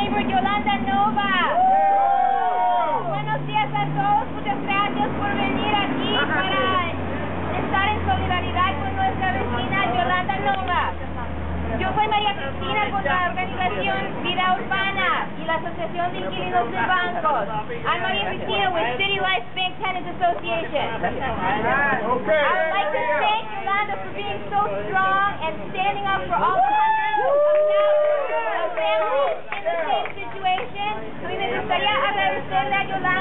neighbor Yolanda Nova. Buenos días a todos, muchas gracias por venir aquí para estar en solidaridad con nuestra vecina Yolanda Nova. Yo soy María Cristina con la organización Vida Urbana y la Asociación de Inquilinos de Bancos. I'm María Cristina with City Life Bank Tenants Association. I would like to thank Yolanda for being so strong and standing up for all the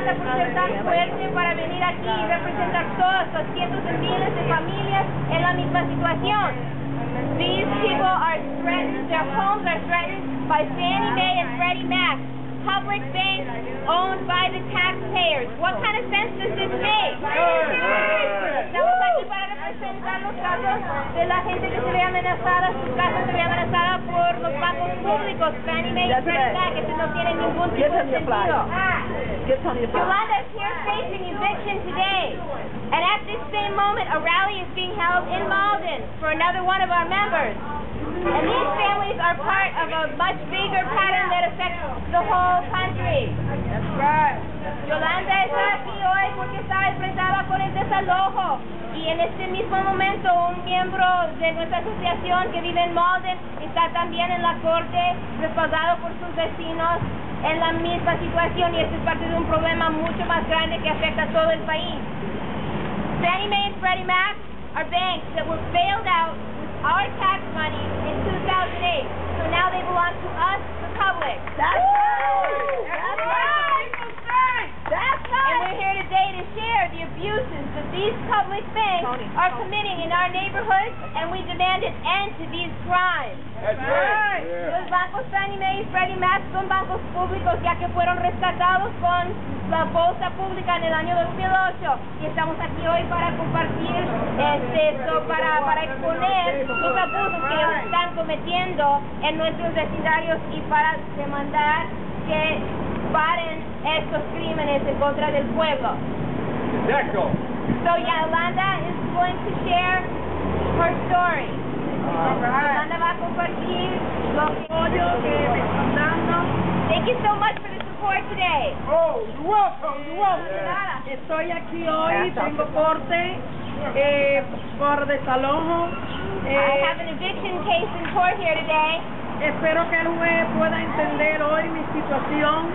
por ser tan fuerte para venir aquí y representar todos los cientos de miles de familias en la misma situación. These people are threatened, their homes are threatened by Fannie Mae and Freddie Mac, public banks owned by the taxpayers. What kind of sense does this make? Estamos aquí para representar los casos de la gente que se ve amenazada, su casa se ve amenazada por los bancos públicos, Fannie Mae y Freddie Mac, que no tienen ningún tipo de sentido. Yolanda is here facing eviction today, and at this same moment, a rally is being held in Malden for another one of our members. And these families are part of a much bigger pattern that affects the whole country. That's right. Yolanda está aquí hoy porque está enfrentada por el desalojo, y en este mismo momento un miembro de nuestra asociación que vive en Malden está también en la corte, respaldado por sus vecinos, en la misma situación, y esto es parte de un problema mucho más grande que afecta a todo el país. Fannie Mae and Freddie Mac are banks that were bailed out with our tax money in 2008, so now they belong to us, the public. That's right! That's right! That's right! And we're here today to share the abuses that these public banks are committing in our neighborhoods, and we demand an end to these crimes. That's right! Los bancos Fannie Mae y Freddie Mac son bancos públicos, ya que fueron rescatados con la bolsa pública en el año 2008, y estamos aquí hoy para compartir esto, para exponer los abusos que ellos están cometiendo en nuestros vecindarios y para demandar que paren estos crímenes en contra del pueblo. Exacto. So Yolanda is going to share her story. Yolanda va a compartir los apoyos que me están dando. Thank you so much for the support today. Oh, you're welcome, you're welcome. Estoy aquí hoy, tengo corte por desalojo. I have an eviction case in court here today. Espero que el juez pueda entender hoy mi situación.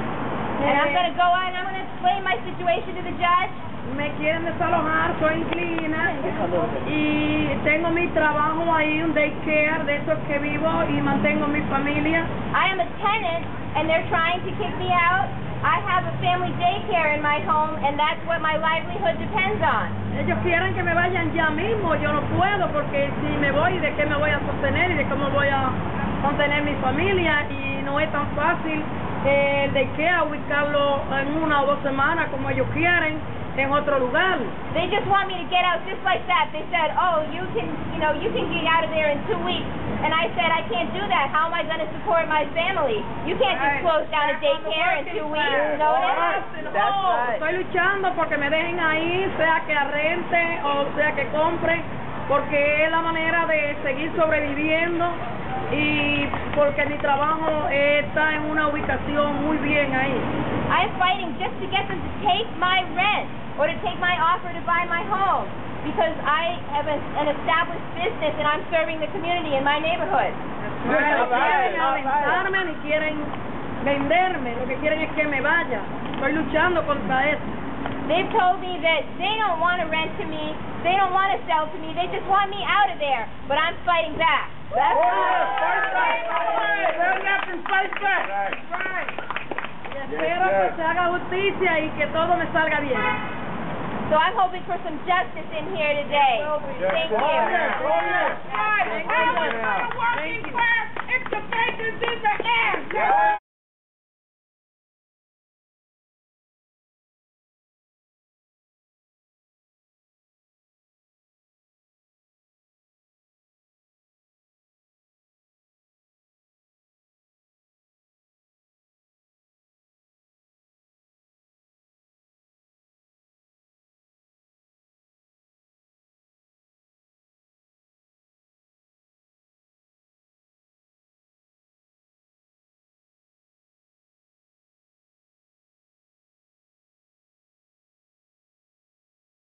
And I'm going to go out and I'm going to explain my situation to the judge. Me quieren desalojar, soy inquilina y tengo mi trabajo ahí, un daycare de esos que vivo y mantengo mi familia. I am a tenant and they're trying to kick me out. I have a family daycare in my home and that's what my livelihood depends on. Ellos quieren que me vayan ya mismo, yo no puedo porque si me voy, ¿de qué me voy a sostener y de cómo voy a sostener mi familia? Y no es tan fácil el daycare ubicarlo en 1 o 2 semanas como ellos quieren. They just want me to get out just like that. They said, "Oh, you can get out of there in 2 weeks." And I said, "I can't do that. How am I going to support my family? You can't just close down a daycare in 2 weeks." Notice? That's right. Estoy luchando porque me dejen ahí, sea que arrende o sea que compre, porque es la manera de seguir sobreviviendo y porque mi trabajo está en una ubicación muy bien ahí. I'm fighting just to get them to take my rent, or to take my offer to buy my home, because I have an established business and I'm serving the community in my neighborhood. They've told me that they don't want to rent to me, they don't want to sell to me, they just want me out of there, but I'm fighting back. That's right. So I'm hoping for some justice in here today. Thank you. It's the vacancies are asked.